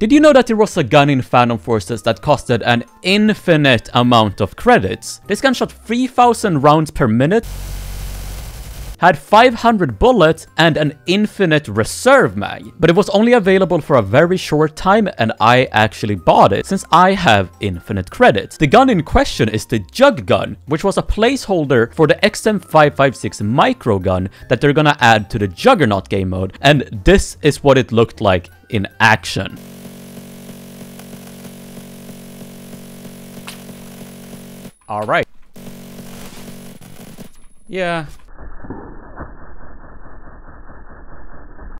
Did you know that there was a gun in Phantom Forces that costed an infinite amount of credits? This gun shot 3,000 rounds per minute, had 500 bullets and an infinite reserve mag. But it was only available for a very short time, and I actually bought it since I have infinite credits. The gun in question is the Jug Gun, which was a placeholder for the XM556 micro gun that they're gonna add to the Juggernaut game mode, and this is what it looked like in action. Alright. Yeah.